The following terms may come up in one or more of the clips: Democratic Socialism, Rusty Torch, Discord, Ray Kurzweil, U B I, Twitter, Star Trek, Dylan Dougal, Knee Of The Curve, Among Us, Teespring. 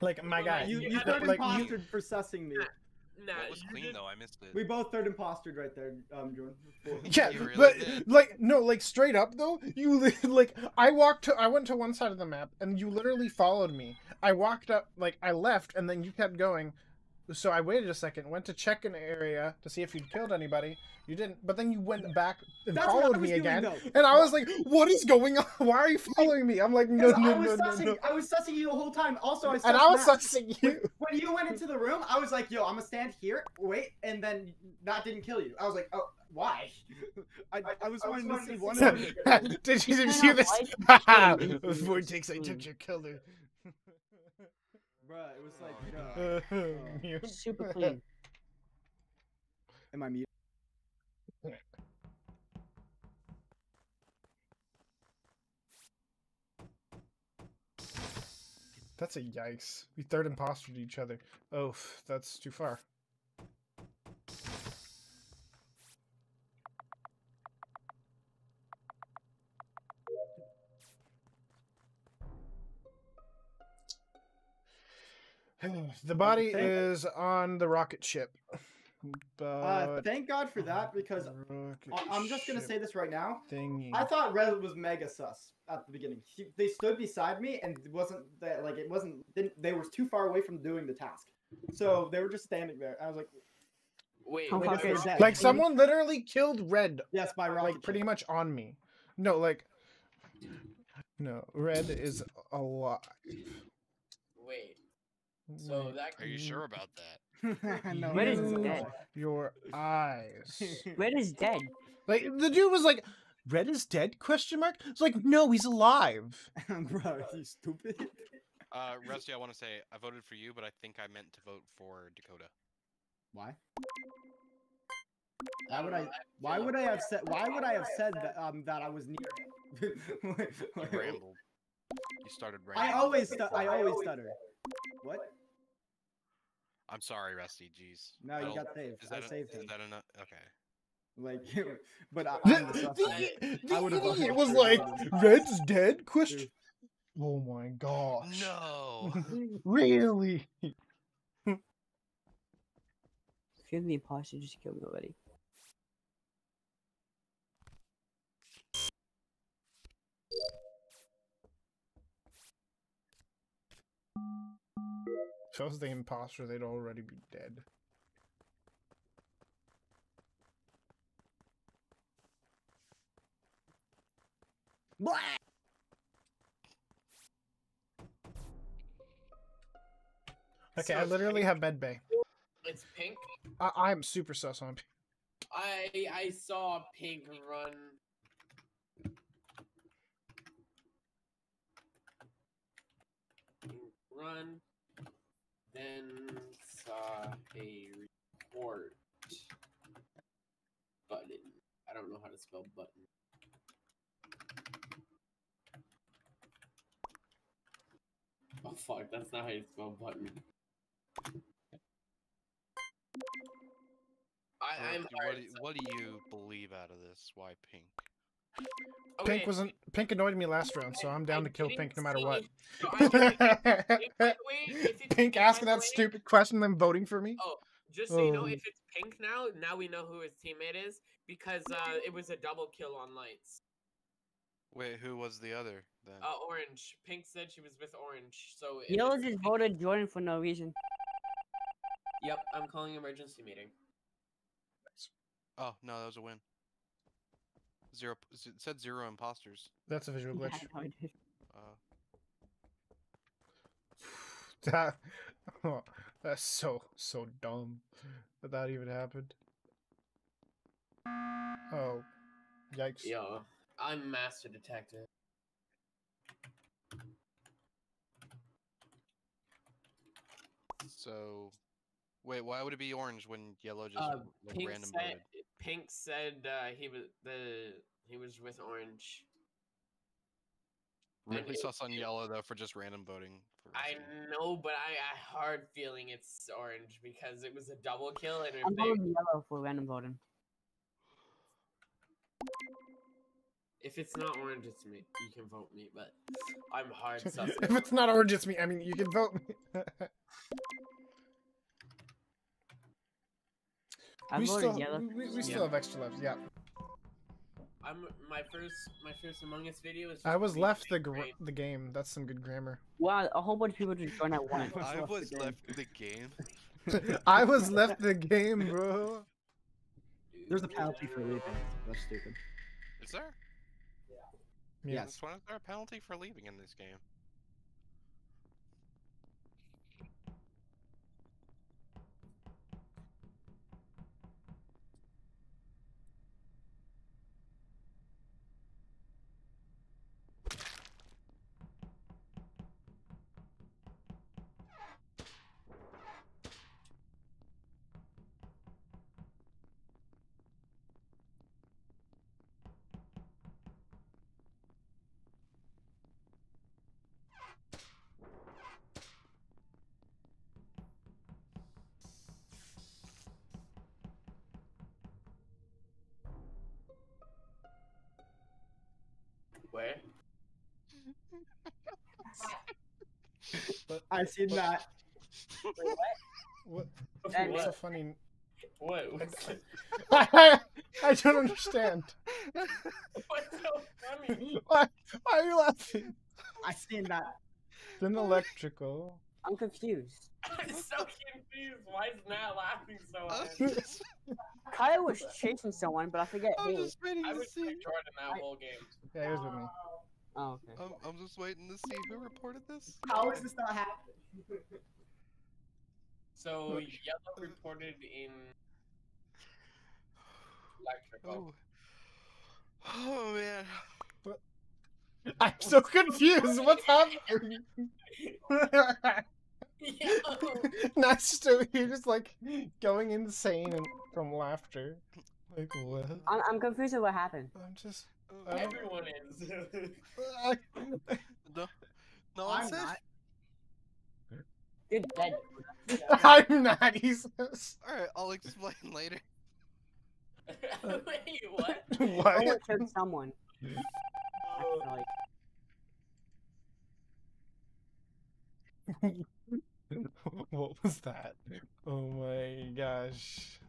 Like, my guy, you third-impostered for sussing me. Nah, that was clean, though. I missed it. We both third-impostered right there, Jordan. Yeah, really like, straight up, though, you, like, I went to one side of the map, and you literally followed me. I walked up, like, I left, and then you kept going. So I waited a second, went to check an area to see if you'd killed anybody. You didn't, but then you went back and followed me again. And I was like, "What is going on? Why are you following me?" I'm like, "No, no, no, no." I was sussing you the whole time. Also, I was sussing you. When you went into the room, I was like, "Yo, I'm gonna stand here, wait," and then that didn't kill you. I was like, "Oh, why?" I was wanting to see one of them. Did you see this? Vortex, I took your killer. Bruh, it was like, no. Super clean. Am I muted? That's a yikes. We third impostered each other. Oh, that's too far. The body is on the rocket ship. But thank God for that, because I'm just going to say this right now. Thingy. I thought Red was mega sus at the beginning. They stood beside me, and it wasn't that, like, it wasn't, they were too far away from doing the task. So they were just standing there. I was like, wait, like, someone literally killed Red. Yes, by rocket ship. Pretty much on me. No, like, no, Red is alive. Wait. So that can... Are you sure about that? No, Red is dead. Your eyes. Red is dead. Like, the dude was like, "Red is dead?" Question mark. It's like, no, he's alive. Bro, you stupid. Rusty, I want to say I voted for you, but I think I meant to vote for Dakota. Why? Why would I have said that that I was near? You rambled. You started rambling. I always stutter. What? I'm sorry, Rusty. Jeez. No, you got saved. I saved him. Is that enough? Okay. Like, but it was like, "Red's dead?" Question. Oh my gosh. No. Really? Excuse me, imposter just killed nobody. If I was the imposter, they'd already be dead. Blah! Okay, so I literally have med bay. It's pink? I'm super sus on pink. I saw pink run. Then saw a report button. I don't know how to spell button. Oh fuck, that's not how you spell button. What do you believe out of this? Why pink? Pink wasn't. Pink annoyed me last round, so I'm down to kill Pink no matter what. Pink asking that stupid question, then voting for me. Oh, just so you know, if it's Pink now we know who his teammate is because it was a double kill on lights. Wait, who was the other then? Orange. Pink said she was with Orange, so. Yellow just voted Jordan for no reason. Yep, I'm calling emergency meeting. Oh no, that was a win. Zero, it said zero imposters. That's a visual glitch. Yeah, that's so dumb that that even happened. Oh, yikes! Yo, I'm master detective. So, wait, why would it be orange when yellow just like, randomly? Pink said he was with Orange. Really sus on yellow though for just random voting. I know, but I hard feeling it's Orange because it was a double kill and I'm voting yellow for random voting. If it's not orange, it's me. You can vote me, but I'm hard suspect. If it's not orange, it's me. I mean, you can vote me. We still have extra left. Yeah. My first Among Us video is. I was left the game. That's some good grammar. Wow, a whole bunch of people just joined at once. I was left the game. I was left the game, bro. Dude, there's a penalty for leaving. That's stupid. Is there? Yeah. Yes. Why is there a penalty for leaving in this game? Where? I said that. Wait, what? What? What's so funny? What? I don't understand. What's so funny? Why are you laughing? I seen that. Then electrical. I'm confused. I'm so confused. Why is Matt laughing so hard? Kyle was chasing someone, but I forget who. I was Jordan that whole game. Yeah, he was with me. Oh, okay. I'm just waiting to see who reported this. How is this not happening? So, Yellow reported in... Electrical. Oh, man. What? I'm so confused. What's happening? Nice to you're just like going insane and from laughter. Like what? I'm confused at what happened. I'm just. Everyone is. No, I'm not. You're dead. I'm not. He's. All right, I'll explain later. Wait, what? What? I killed someone. What was that? Oh my gosh.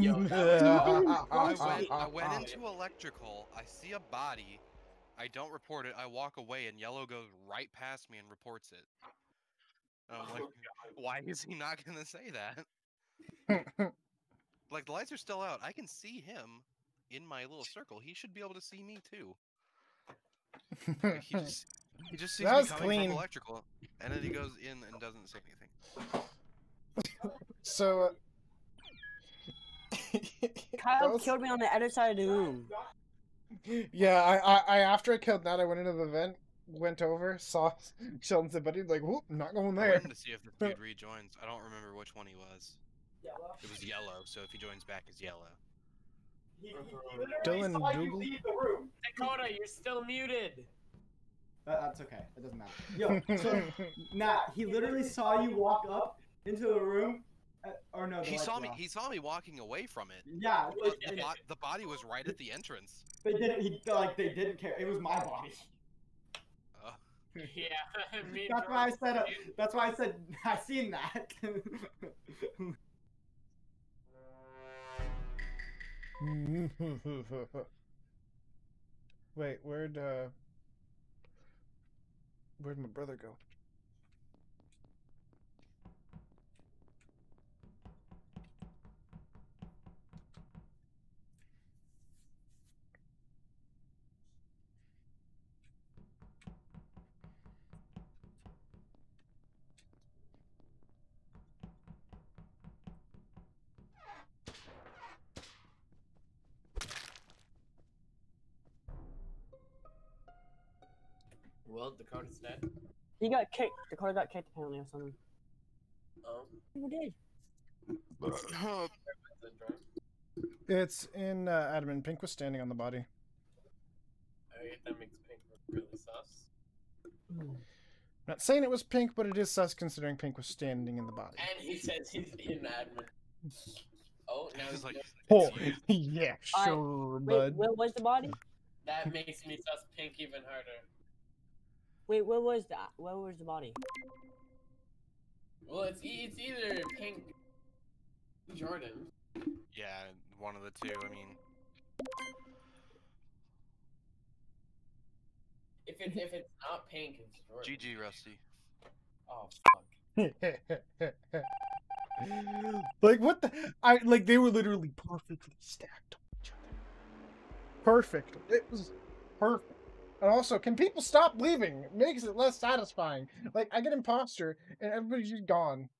Yo, I went into electrical, I see a body, I don't report it, I walk away, and Yellow goes right past me and reports it. And I'm like, why is he not gonna say that? Like, the lights are still out, I can see him in my little circle, he should be able to see me too. Like, he just sees me coming from electrical, and then he goes in and doesn't say anything. So... Kyle killed me on the other side of the room. Yeah, I after I killed Nat, I went into the vent, went over, saw Sheldon's buddy, like, whoop, not going there. I wanted to see if this dude rejoins. I don't remember which one he was. Yellow. It was Yellow, so if he joins back, it's Yellow. Dylan Dougal. Dakota, you're still muted. That's okay. It doesn't matter. Yo, so, Nat, he literally saw you walk up into the room. Or no, he saw me. Off. He saw me walking away from it. Yeah, the body was right at the entrance. They didn't. They didn't care. It was my body. Yeah. That's why I said. That's why I said. I seen that. Wait, where'd my brother go? Oh, Dakota's dead. He got kicked. Dakota got kicked apparently or something. Oh. Who did? It's in admin. Pink was standing on the body. Oh, yeah, that makes Pink really sus. Mm. Not saying it was Pink, but it is sus considering Pink was standing in the body. And he says he's in admin. Oh, now he's like, oh, yeah, sure, bud. Wait, where was the body? That makes me sus Pink even harder. Wait, where was that? Where was the body? Well, it's either Pink, Jordan. Yeah, one of the two. I mean, if it's not Pink, it's Jordan. GG, Rusty. Oh fuck. Like what the? Like they were literally perfectly stacked on each other. Perfectly. It was perfect. And also, can people stop leaving? It makes it less satisfying. Like I get imposter, and everybody's just gone.